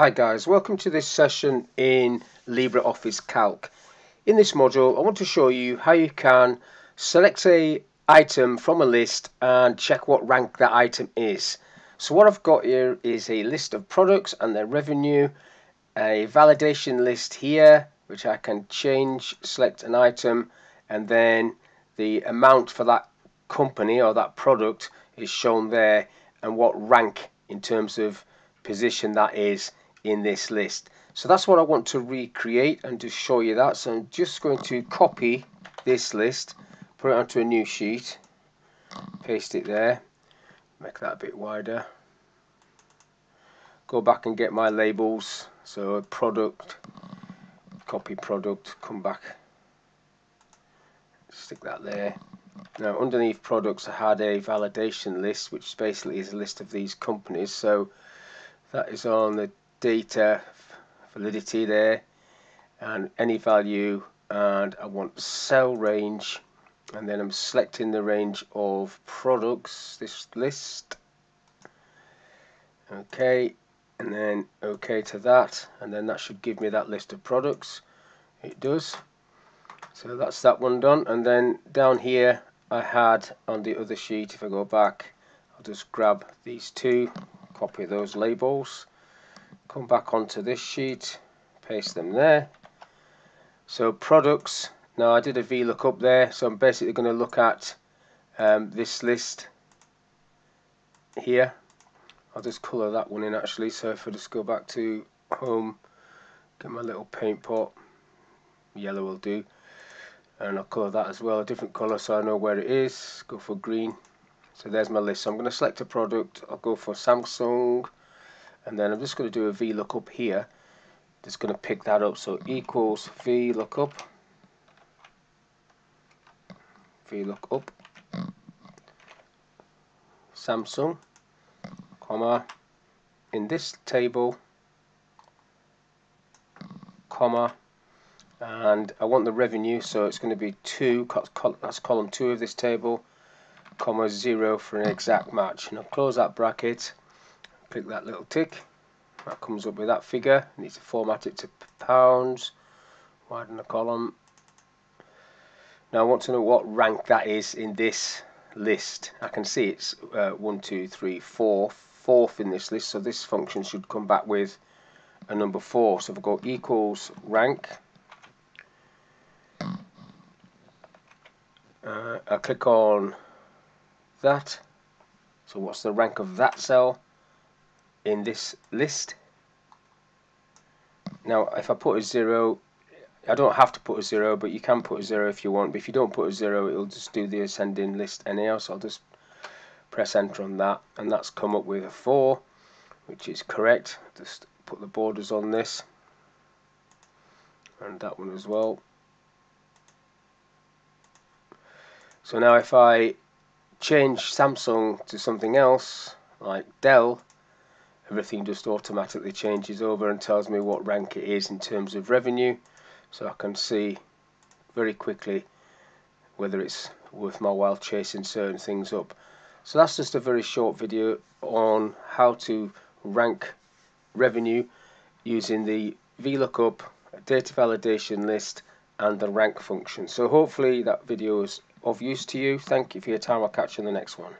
Hi guys, welcome to this session in LibreOffice Calc. In this module I want to show you how you can select an item from a list and check what rank that item is. So what I've got here is a list of products and their revenue, a validation list here which I can change, select an item, and then the amount for that company or that product is shown there, and what rank in terms of position that is in this list. So that's what I want to recreate and to show you that. So I'm just going to copy this list, put it onto a new sheet, paste it there, make that a bit wider, go back and get my labels. So product, copy product, come back, stick that there. Now underneath products I had a validation list which basically is a list of these companies, so that is on the data validity there, and any value, and I want cell range, and then I'm selecting the range of products, this list, okay, and then okay to that, and then that should give me that list of products. It does. So that's that one done. And then down here I had on the other sheet, if I go back, I'll just grab these two, copy those labels, come back onto this sheet, paste them there. So products, now I did a VLOOKUP there, so I'm basically going to look at this list here. I'll just colour that one in actually, so if I just go back to home, get my little paint pot, yellow will do, and I'll colour that as well, a different colour so I know where it is, go for green. So there's my list. So I'm going to select a product, I'll go for Samsung, and then I'm just going to do a VLOOKUP here, just going to pick that up, so equals VLOOKUP, VLOOKUP, Samsung, comma, in this table, comma, and I want the revenue, so it's going to be 2, that's column 2 of this table, comma 0 for an exact match. And I'll close that bracket, click that little tick, that comes up with that figure. I need to format it to pounds, widen the column. Now I want to know what rank that is in this list. I can see it's 1, 2, 3, 4, 4th in this list, so this function should come back with a number 4. So if I go equals rank, I'll click on that, so what's the rank of that cell in this list. Now if I put a 0, I don't have to put a 0, but you can put a 0 if you want, but if you don't put a 0 it'll just do the ascending list anyhow, so I'll just press enter on that, and that's come up with a 4, which is correct. Just put the borders on this and that one as well. So now if I change Samsung to something else like Dell, everything just automatically changes over and tells me what rank it is in terms of revenue, so I can see very quickly whether it's worth my while chasing certain things up. So that's just a very short video on how to rank revenue using the VLOOKUP, data validation list, and the rank function. So hopefully that video is of use to you. Thank you for your time. I'll catch you in the next one.